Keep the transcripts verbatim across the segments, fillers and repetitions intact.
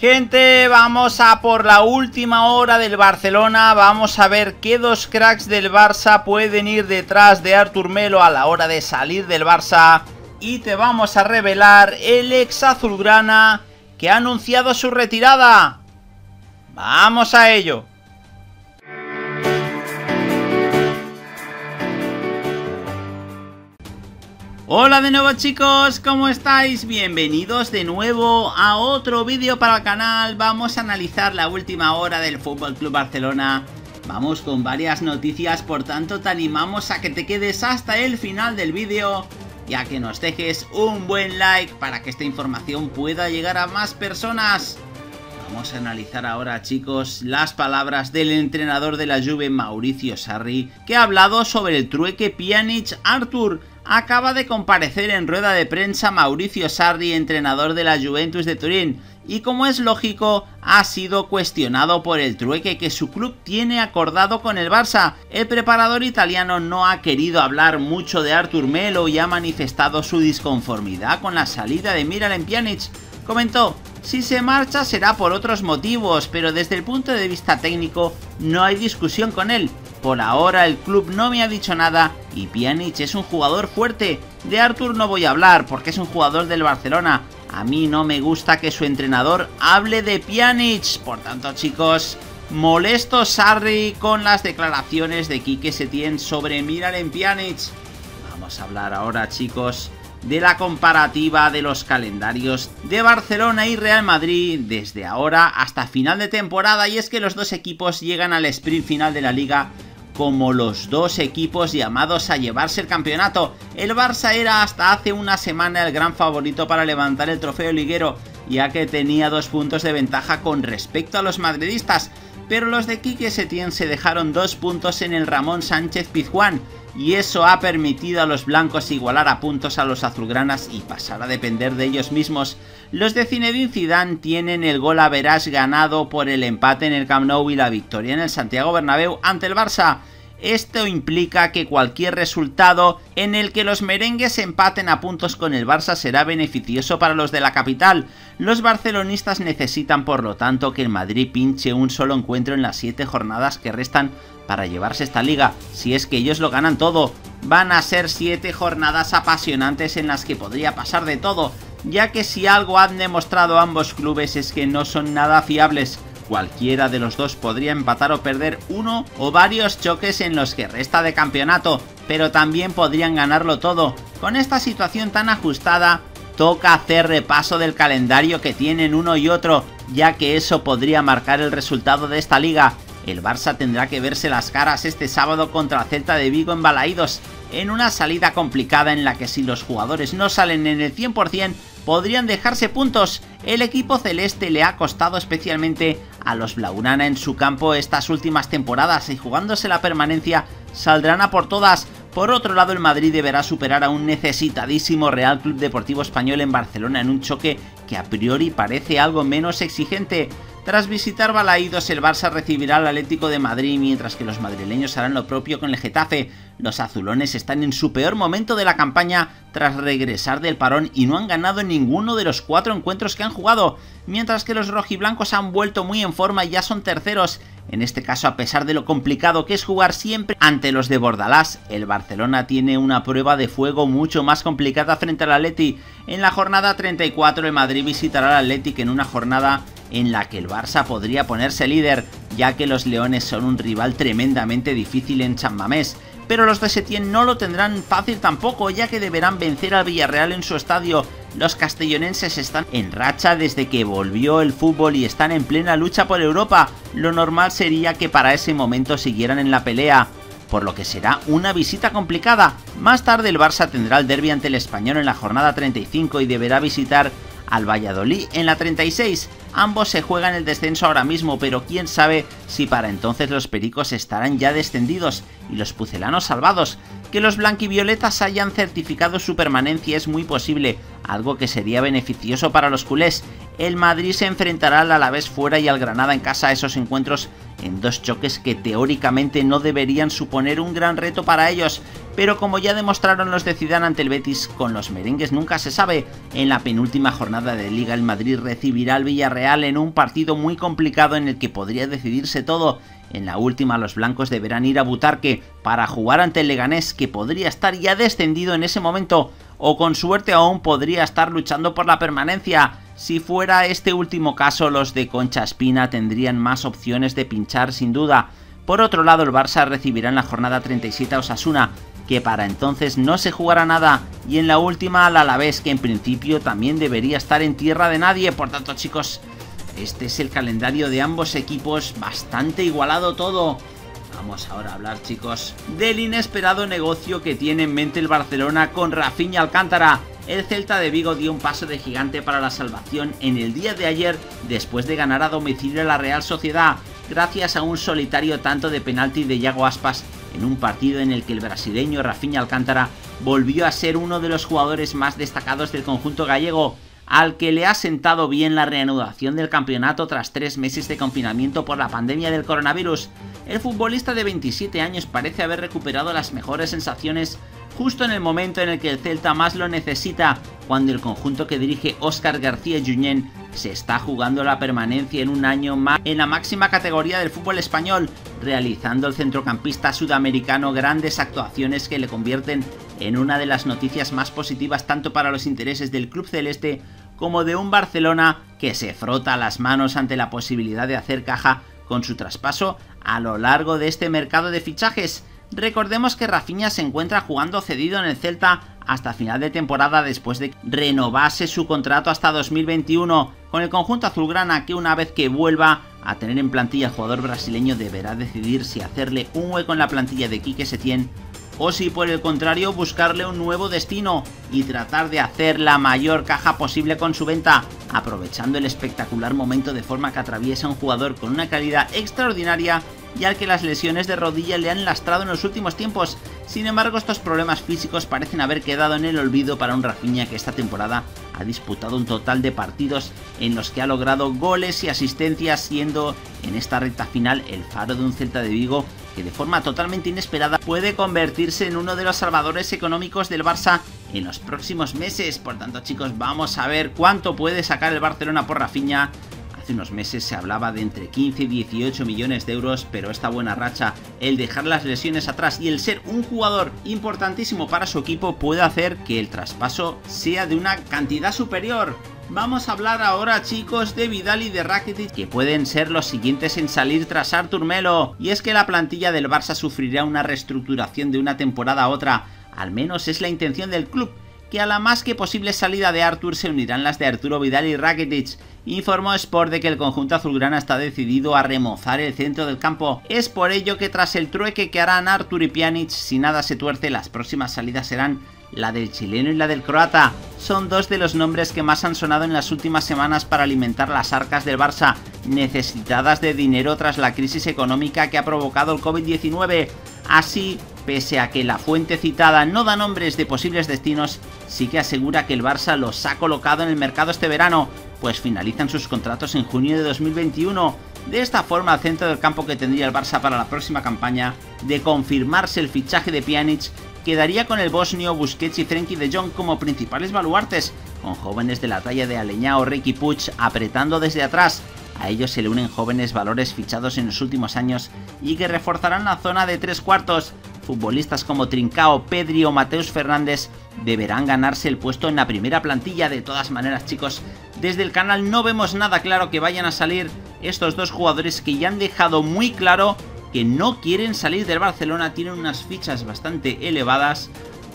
Gente, vamos a por la última hora del Barcelona. Vamos a ver qué dos cracks del Barça pueden ir detrás de Arthur Melo a la hora de salir del Barça. Y te vamos a revelar el ex azulgrana que ha anunciado su retirada. ¡Vamos a ello! Hola de nuevo chicos, ¿cómo estáis? Bienvenidos de nuevo a otro vídeo para el canal. Vamos a analizar la última hora del F C Barcelona. Vamos con varias noticias, por tanto te animamos a que te quedes hasta el final del vídeo y a que nos dejes un buen like para que esta información pueda llegar a más personas. Vamos a analizar ahora chicos las palabras del entrenador de la Juve, Mauricio Sarri, que ha hablado sobre el trueque Pjanic-Arthur. Acaba de comparecer en rueda de prensa Mauricio Sarri, entrenador de la Juventus de Turín, y como es lógico, ha sido cuestionado por el trueque que su club tiene acordado con el Barça. El preparador italiano no ha querido hablar mucho de Arthur Melo y ha manifestado su disconformidad con la salida de Miralem Pjanic. Comentó: si se marcha será por otros motivos, pero desde el punto de vista técnico no hay discusión con él. Por ahora el club no me ha dicho nada y Pjanic es un jugador fuerte. De Arthur no voy a hablar porque es un jugador del Barcelona. A mí no me gusta que su entrenador hable de Pjanic. Por tanto chicos, molesto Sarri con las declaraciones de Quique Setién sobre Miralem Pjanic. Vamos a hablar ahora chicos de la comparativa de los calendarios de Barcelona y Real Madrid desde ahora hasta final de temporada, y es que los dos equipos llegan al sprint final de la liga como los dos equipos llamados a llevarse el campeonato. El Barça era hasta hace una semana el gran favorito para levantar el trofeo liguero, ya que tenía dos puntos de ventaja con respecto a los madridistas, pero los de Quique Setién se dejaron dos puntos en el Ramón Sánchez Pizjuán, y eso ha permitido a los blancos igualar a puntos a los azulgranas y pasar a depender de ellos mismos. Los de Zinedine Zidane tienen el gol a verás ganado por el empate en el Camp Nou y la victoria en el Santiago Bernabéu ante el Barça. Esto implica que cualquier resultado en el que los merengues empaten a puntos con el Barça será beneficioso para los de la capital. Los barcelonistas necesitan por lo tanto que el Madrid pinche un solo encuentro en las siete jornadas que restan para llevarse esta liga, si es que ellos lo ganan todo. Van a ser siete jornadas apasionantes en las que podría pasar de todo, ya que si algo han demostrado ambos clubes es que no son nada fiables. Cualquiera de los dos podría empatar o perder uno o varios choques en los que resta de campeonato, pero también podrían ganarlo todo. Con esta situación tan ajustada, toca hacer repaso del calendario que tienen uno y otro, ya que eso podría marcar el resultado de esta liga. El Barça tendrá que verse las caras este sábado contra Celta de Vigo en Balaídos, en una salida complicada en la que si los jugadores no salen en el cien por cien podrían dejarse puntos. El equipo celeste le ha costado especialmente a los blaugrana en su campo estas últimas temporadas y jugándose la permanencia saldrán a por todas. Por otro lado, el Madrid deberá superar a un necesitadísimo Real Club Deportivo Español en Barcelona en un choque que a priori parece algo menos exigente. Tras visitar Balaídos, el Barça recibirá al Atlético de Madrid, mientras que los madrileños harán lo propio con el Getafe. Los azulones están en su peor momento de la campaña tras regresar del parón y no han ganado ninguno de los cuatro encuentros que han jugado, mientras que los rojiblancos han vuelto muy en forma y ya son terceros. En este caso, a pesar de lo complicado que es jugar siempre ante los de Bordalás, el Barcelona tiene una prueba de fuego mucho más complicada frente al Athletic. En la jornada treinta y cuatro, el Madrid visitará al Athletic en una jornada en la que el Barça podría ponerse líder, ya que los leones son un rival tremendamente difícil en San Mamés. Pero los de Setién no lo tendrán fácil tampoco, ya que deberán vencer al Villarreal en su estadio. Los castellonenses están en racha desde que volvió el fútbol y están en plena lucha por Europa. Lo normal sería que para ese momento siguieran en la pelea, por lo que será una visita complicada. Más tarde el Barça tendrá el derbi ante el Español en la jornada treinta y cinco y deberá visitar al Valladolid en la treinta y seis. Ambos se juegan el descenso ahora mismo, pero quién sabe si para entonces los pericos estarán ya descendidos y los pucelanos salvados. Que los blanquivioletas hayan certificado su permanencia es muy posible, algo que sería beneficioso para los culés. El Madrid se enfrentará al Alavés fuera y al Granada en casa. Esos encuentros en dos choques que teóricamente no deberían suponer un gran reto para ellos, pero como ya demostraron los de Zidane ante el Betis, con los merengues nunca se sabe. En la penúltima jornada de Liga, el Madrid recibirá al Villarreal en un partido muy complicado en el que podría decidirse todo. En la última, los blancos deberán ir a Butarque para jugar ante el Leganés, que podría estar ya descendido en ese momento, o con suerte aún podría estar luchando por la permanencia. Si fuera este último caso, los de Concha Espina tendrían más opciones de pinchar sin duda. Por otro lado, el Barça recibirá en la jornada treinta y siete a Osasuna, que para entonces no se jugará nada, y en la última al Alavés, que en principio también debería estar en tierra de nadie. Por tanto, chicos, este es el calendario de ambos equipos, bastante igualado todo. Vamos ahora a hablar, chicos, del inesperado negocio que tiene en mente el Barcelona con Rafinha Alcántara. El Celta de Vigo dio un paso de gigante para la salvación en el día de ayer, después de ganar a domicilio a la Real Sociedad, gracias a un solitario tanto de penalti de Iago Aspas, en un partido en el que el brasileño Rafinha Alcántara volvió a ser uno de los jugadores más destacados del conjunto gallego, al que le ha sentado bien la reanudación del campeonato tras tres meses de confinamiento por la pandemia del coronavirus. El futbolista de veintisiete años parece haber recuperado las mejores sensaciones justo en el momento en el que el Celta más lo necesita, cuando el conjunto que dirige Óscar García Junyent se está jugando la permanencia en un año más en la máxima categoría del fútbol español, realizando el centrocampista sudamericano grandes actuaciones que le convierten en una de las noticias más positivas tanto para los intereses del club celeste como de un Barcelona que se frota las manos ante la posibilidad de hacer caja con su traspaso a lo largo de este mercado de fichajes. Recordemos que Rafinha se encuentra jugando cedido en el Celta hasta final de temporada, después de que renovase su contrato hasta dos mil veintiuno con el conjunto azulgrana, que una vez que vuelva a tener en plantilla al jugador brasileño deberá decidir si hacerle un hueco en la plantilla de Quique Setién o si por el contrario buscarle un nuevo destino y tratar de hacer la mayor caja posible con su venta, aprovechando el espectacular momento de forma que atraviesa un jugador con una calidad extraordinaria y al que las lesiones de rodilla le han lastrado en los últimos tiempos. Sin embargo, estos problemas físicos parecen haber quedado en el olvido para un Rafinha que esta temporada ha disputado un total de partidos en los que ha logrado goles y asistencias, siendo en esta recta final el faro de un Celta de Vigo que de forma totalmente inesperada puede convertirse en uno de los salvadores económicos del Barça en los próximos meses. Por tanto, chicos, vamos a ver cuánto puede sacar el Barcelona por Rafinha. Hace unos meses se hablaba de entre quince y dieciocho millones de euros, pero esta buena racha, el dejar las lesiones atrás y el ser un jugador importantísimo para su equipo puede hacer que el traspaso sea de una cantidad superior. Vamos a hablar ahora, chicos, de Vidal y de Rakitic, que pueden ser los siguientes en salir tras Arthur Melo. Y es que la plantilla del Barça sufrirá una reestructuración de una temporada a otra, al menos es la intención del club, que a la más que posible salida de Arthur se unirán las de Arturo Vidal y Rakitic. Informó Sport de que el conjunto azulgrana está decidido a remozar el centro del campo. Es por ello que tras el trueque que harán Arthur y Pjanic, si nada se tuerce, las próximas salidas serán la del chileno y la del croata. Son dos de los nombres que más han sonado en las últimas semanas para alimentar las arcas del Barça, necesitadas de dinero tras la crisis económica que ha provocado el COVID diecinueve. Así, pese a que la fuente citada no da nombres de posibles destinos, sí que asegura que el Barça los ha colocado en el mercado este verano, pues finalizan sus contratos en junio de dos mil veintiuno. De esta forma, el centro del campo que tendría el Barça para la próxima campaña, de confirmarse el fichaje de Pjanic, quedaría con el bosnio, Busquets y Frenkie de Jong como principales baluartes, con jóvenes de la talla de Aleñá o Ricky Puig apretando desde atrás. A ellos se le unen jóvenes valores fichados en los últimos años y que reforzarán la zona de tres cuartos. Futbolistas como Trincao, Pedri o Mateus Fernández deberán ganarse el puesto en la primera plantilla. De todas maneras, chicos, desde el canal no vemos nada claro que vayan a salir estos dos jugadores, que ya han dejado muy claro que no quieren salir del Barcelona, tienen unas fichas bastante elevadas.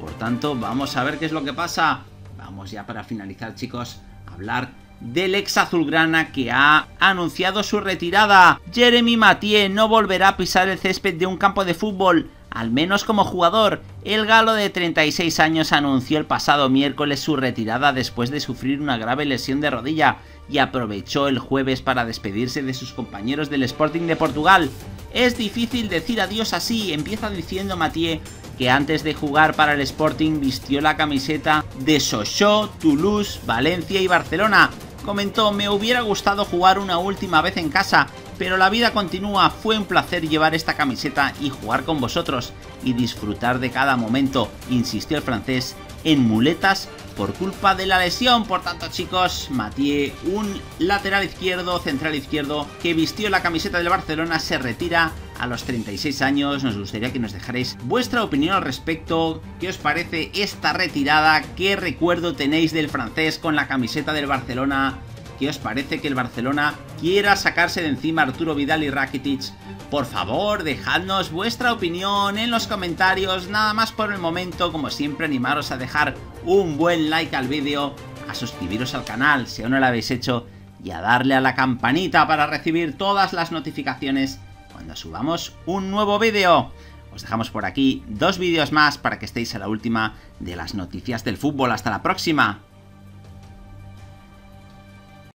Por tanto, vamos a ver qué es lo que pasa. Vamos ya para finalizar, chicos, a hablar del ex azulgrana que ha anunciado su retirada. Jeremy Mathieu no volverá a pisar el césped de un campo de fútbol, al menos como jugador. El galo de treinta y seis años anunció el pasado miércoles su retirada después de sufrir una grave lesión de rodilla, y aprovechó el jueves para despedirse de sus compañeros del Sporting de Portugal. Es difícil decir adiós así, empieza diciendo Mathieu, que antes de jugar para el Sporting vistió la camiseta de Sochaux, Toulouse, Valencia y Barcelona. Comentó: me hubiera gustado jugar una última vez en casa, Pero la vida continúa, fue un placer llevar esta camiseta y jugar con vosotros y disfrutar de cada momento, insistió el francés en muletas por culpa de la lesión. Por tanto, chicos, Mathieu, un lateral izquierdo, central izquierdo, que vistió la camiseta del Barcelona, se retira a los treinta y seis años. Nos gustaría que nos dejarais vuestra opinión al respecto. ¿Qué os parece esta retirada? ¿Qué recuerdo tenéis del francés con la camiseta del Barcelona? ¿Qué os parece que el Barcelona quiera sacarse de encima a Arturo Vidal y Rakitic? Por favor, dejadnos vuestra opinión en los comentarios. Nada más por el momento. Como siempre, animaros a dejar un buen like al vídeo, a suscribiros al canal si aún no lo habéis hecho y a darle a la campanita para recibir todas las notificaciones cuando subamos un nuevo vídeo. Os dejamos por aquí dos vídeos más para que estéis a la última de las noticias del fútbol. Hasta la próxima.